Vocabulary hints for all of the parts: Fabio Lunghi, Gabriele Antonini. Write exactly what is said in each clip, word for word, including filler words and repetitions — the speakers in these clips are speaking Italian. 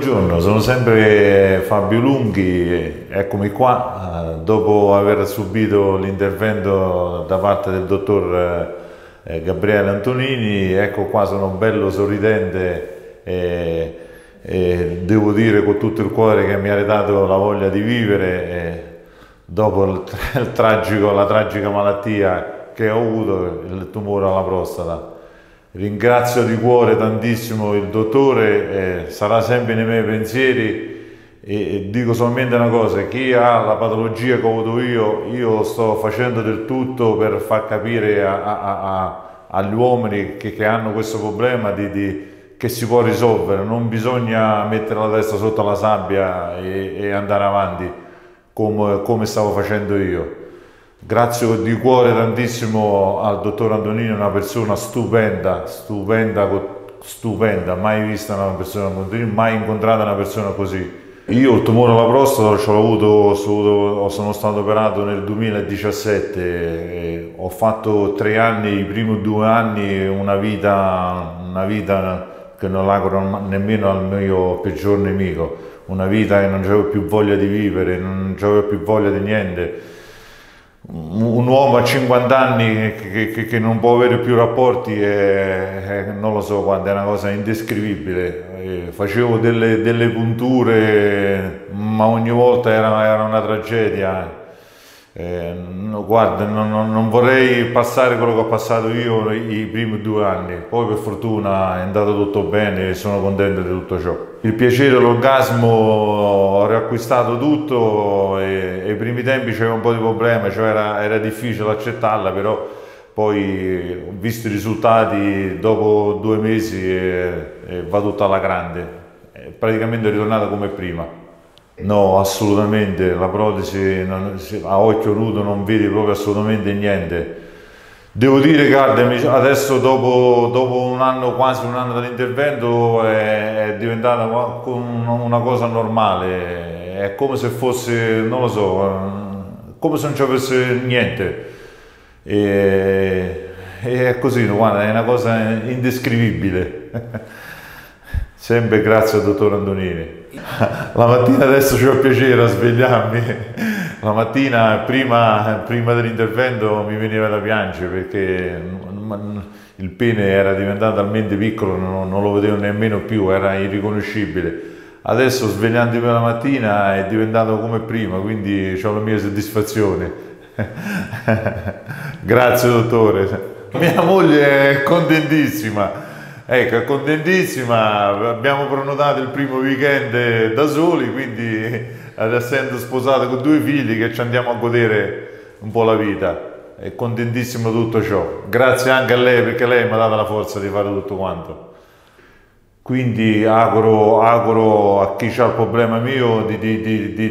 Buongiorno, sono sempre Fabio Lunghi, eccomi qua dopo aver subito l'intervento da parte del dottor Gabriele Antonini. Ecco qua, sono bello sorridente e, e devo dire con tutto il cuore che mi ha redato la voglia di vivere dopo il, il tragico, la tragica malattia che ho avuto, il tumore alla prostata. Ringrazio di cuore tantissimo il dottore, eh, sarà sempre nei miei pensieri e, e dico solamente una cosa: chi ha la patologia che ho avuto io, io sto facendo del tutto per far capire a, a, a, agli uomini che, che hanno questo problema di, di, che si può risolvere, non bisogna mettere la testa sotto la sabbia e, e andare avanti come, come stavo facendo io. Grazie di cuore tantissimo al dottor Antonini, una persona stupenda, stupenda, stupenda, mai vista una persona così, mai incontrata una persona così. Io il tumore alla prostata ce l'ho avuto, sono stato operato nel duemiladiciassette, e ho fatto tre anni, i primi due anni una vita, una vita che non l'auguro nemmeno al mio peggior nemico, una vita che non avevo più voglia di vivere, non avevo più voglia di niente. Un uomo a cinquanta anni che, che, che non può avere più rapporti, è, è, non lo so quanto, è una cosa indescrivibile. E facevo delle, delle punture, ma ogni volta era, era una tragedia. E, no, guarda, non, non vorrei passare quello che ho passato io i primi due anni. Poi per fortuna è andato tutto bene e sono contento di tutto ciò. Il piacere, l'orgasmo, ho riacquistato tutto. E, ai primi tempi c'era un po' di problema, cioè era, era difficile accettarla, però poi ho visto i risultati dopo due mesi e, e va tutta alla grande, è praticamente ritornata come prima. No, assolutamente, la protesi non, a occhio nudo non vedi proprio assolutamente niente. Devo dire, guarda, adesso dopo, dopo un anno, quasi un anno dall'intervento, è, è diventata una cosa normale. È come se fosse, non lo so, come se non ci avesse niente. E, e è così, guarda, è una cosa indescrivibile. Sempre grazie al dottor Antonini. La mattina adesso c'ho il piacere a svegliarmi. La mattina, prima, prima dell'intervento, mi veniva da piangere perché il pene era diventato talmente piccolo, non, non lo vedevo nemmeno più, era irriconoscibile. Adesso, svegliandomi la mattina, è diventato come prima, quindi ho la mia soddisfazione. Grazie dottore. Mia moglie è contentissima, ecco, è contentissima. Abbiamo prenotato il primo weekend da soli, quindi essendo sposata con due figli, che ci andiamo a godere un po' la vita. È contentissimo tutto ciò. Grazie anche a lei, perché lei mi ha dato la forza di fare tutto quanto. Quindi auguro, auguro a chi ha il problema mio di, di, di, di, di,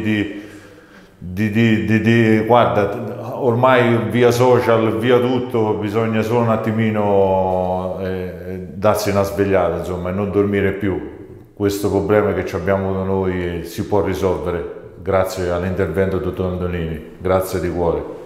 di, di, di, di... Guarda, ormai via social, via tutto, bisogna solo un attimino eh, darsi una svegliata, insomma, e non dormire più. Questo problema che abbiamo da noi si può risolvere grazie all'intervento del dottor Antonini. Grazie di cuore.